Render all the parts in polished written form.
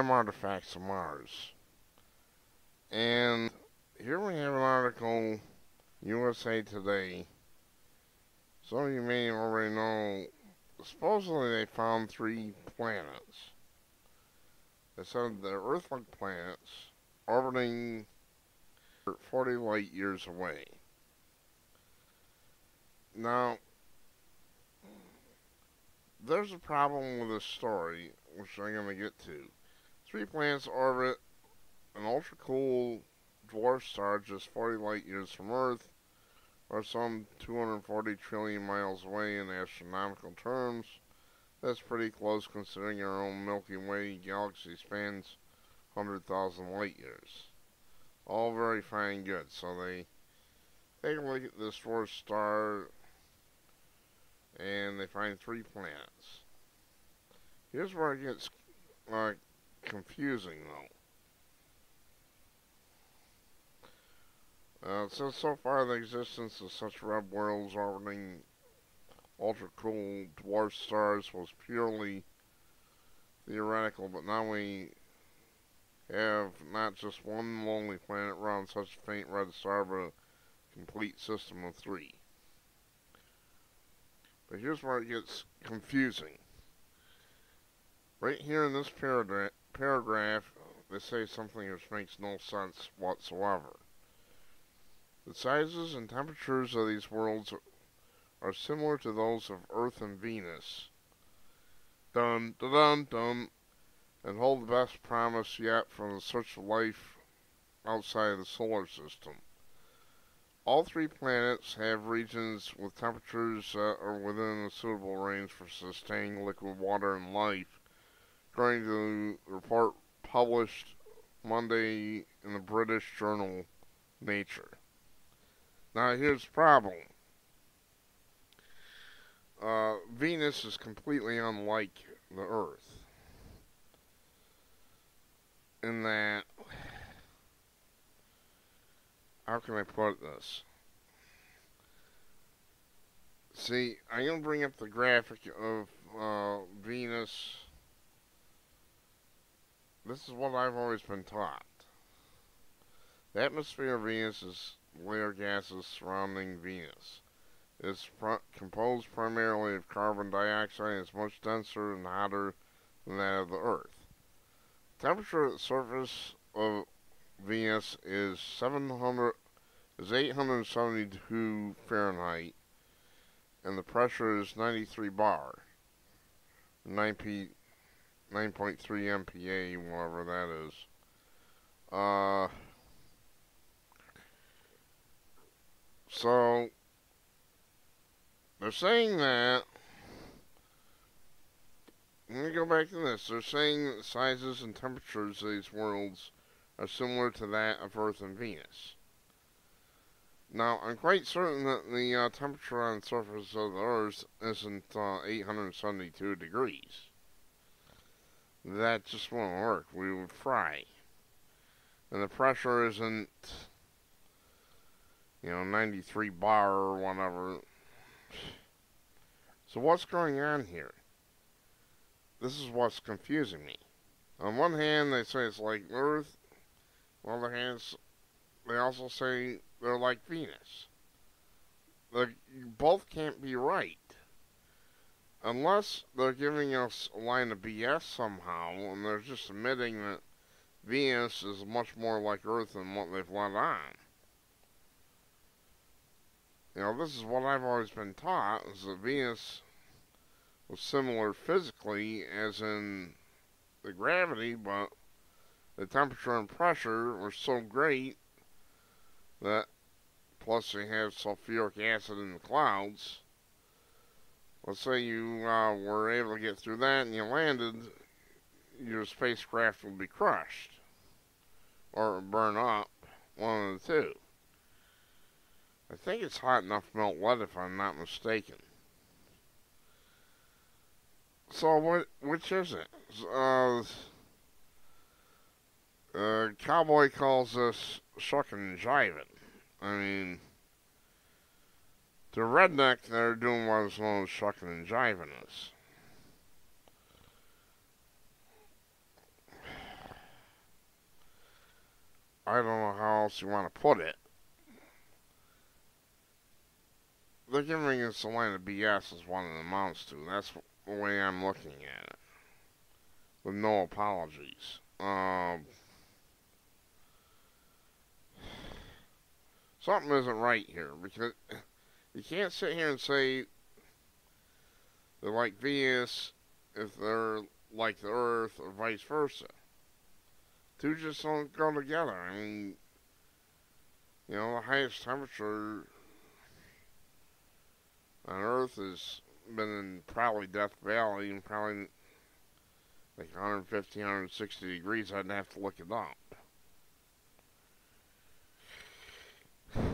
I'm Artifacts of Mars. And here we have an article, USA Today. Some of you may already know, supposedly they found 3 planets. They said the Earth-like planets orbiting 40 light years away. Now, there's a problem with this story, which I'm going to get to. 3 planets orbit an ultra-cool dwarf star just 40 light years from Earth, or some 240 trillion miles away in astronomical terms. That's pretty close considering our own Milky Way galaxy spans 100,000 light years. All very fine goods. So they take a look at this dwarf star, and they find 3 planets. Here's where it gets confusing, though. It says so far the existence of such red worlds orbiting ultra-cool dwarf stars was purely theoretical, but now we have not just one lonely planet around such a faint red star, but a complete system of 3. But here's where it gets confusing. Right here in this paragraph, they say something which makes no sense whatsoever. The sizes and temperatures of these worlds are similar to those of Earth and Venus. Dun, dun, dun, dun. And hold the best promise yet from the search of life outside the solar system. All 3 planets have regions with temperatures that are within a suitable range for sustaining liquid water and life, according to the report published Monday in the British journal Nature. Now here's the problem. Venus is completely unlike the Earth in that, how can I put this? See, I'm going to bring up the graphic of Venus. This is what I've always been taught. The atmosphere of Venus is layer gases surrounding Venus. It's composed primarily of carbon dioxide and is much denser and hotter than that of the Earth. The temperature at the surface of Venus is 872 Fahrenheit, and the pressure is 93 bar, 9.3 MPa, whatever that is. So they're saying that. Let me go back to this. They're saying that the sizes and temperatures of these worlds are similar to that of Earth and Venus. Now, I'm quite certain that the temperature on the surface of the Earth isn't 872 degrees. That just won't work. We would fry. And the pressure isn't, 93 bar or whatever. So what's going on here? This is what's confusing me. On one hand, they say it's like Earth. On the other hand, they also say they're like Venus. Both can't be right. Unless they're giving us a line of BS somehow, and they're just admitting that Venus is much more like Earth than what they've let on. This is what I've always been taught, is that Venus was similar physically, as in the gravity, but the temperature and pressure were so great that, plus they have sulfuric acid in the clouds. Let's say you were able to get through that and you landed, your spacecraft would be crushed or burn up, one of the two. I think it's hot enough to melt lead if I'm not mistaken. So which is it? Cowboy calls this shucking jiving. I mean, to redneck, they're doing what is known as shucking and jiving is. I don't know how else you want to put it. They're giving us a line of BS is what it amounts to. That's the way I'm looking at it. With no apologies. Something isn't right here, because you can't sit here and say they're like Venus if they're like the Earth or vice versa. Two just don't go together. I mean, you know, the highest temperature on Earth has been in probably Death Valley and probably like 150, 160 degrees. I'd have to look it up.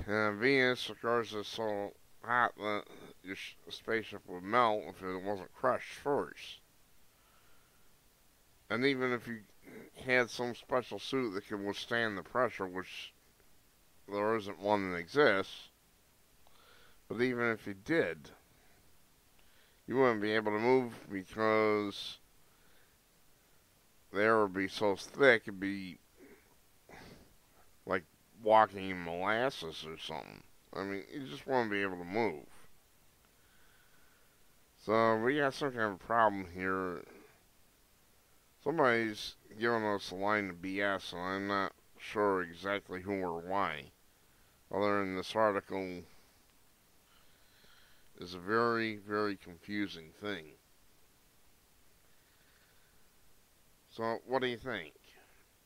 And Venus, of course, is so hot that your spaceship would melt if it wasn't crushed first. And even if you had some special suit that could withstand the pressure, which there isn't one that exists, but even if you did, you wouldn't be able to move because the air would be so thick, it'd be like walking in molasses or something. I mean, you just wouldn't be able to move. So we got some kind of problem here. Somebody's giving us a line of BS, and I'm not sure exactly who or why. Other than this article is a very, very confusing thing. So, what do you think?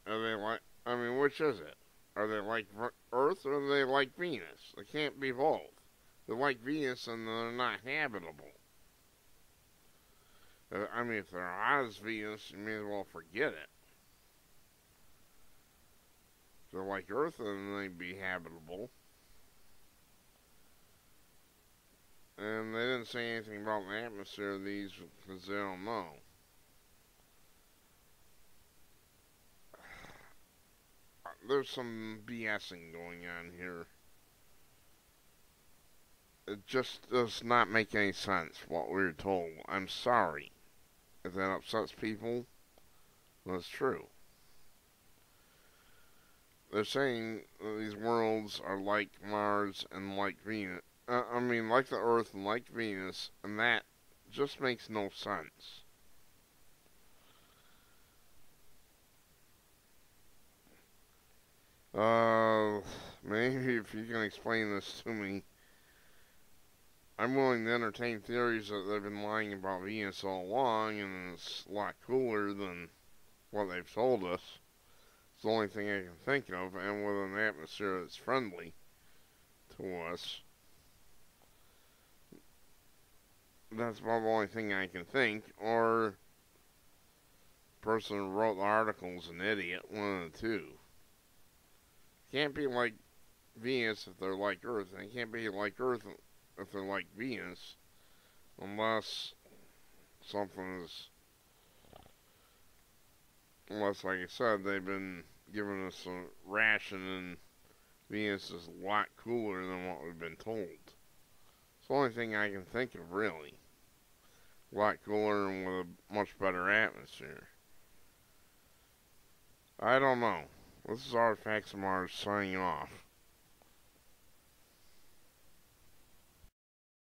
Are they like, I mean, which is it? Are they like Earth or are they like Venus? They can't be both. They're like Venus and they're not habitable. I mean, if they're hot as Venus, you may as well forget it. If they're like Earth, then they'd be habitable. And they didn't say anything about the atmosphere of these because they don't know. There's some BSing going on here. It just does not make any sense what we were told. I'm sorry if that upsets people. That's true. They're saying that these worlds are like Mars and like Venus. I mean, like the Earth and like Venus, and that just makes no sense. Maybe if you can explain this to me. I'm willing to entertain theories that they've been lying about Venus all along, and it's a lot cooler than what they've told us. It's the only thing I can think of, and with an atmosphere that's friendly to us. That's about the only thing I can think, or the person who wrote the article's an idiot, one of the two. Can't be like Venus if they're like Earth, and it can't be like Earth if they're like Venus, unless something is, unless, like I said, they've been giving us a ration, and Venus is a lot cooler than what we've been told. The only thing I can think of, really. A lot cooler and with a much better atmosphere. I don't know. This is Artifacts of Mars signing off.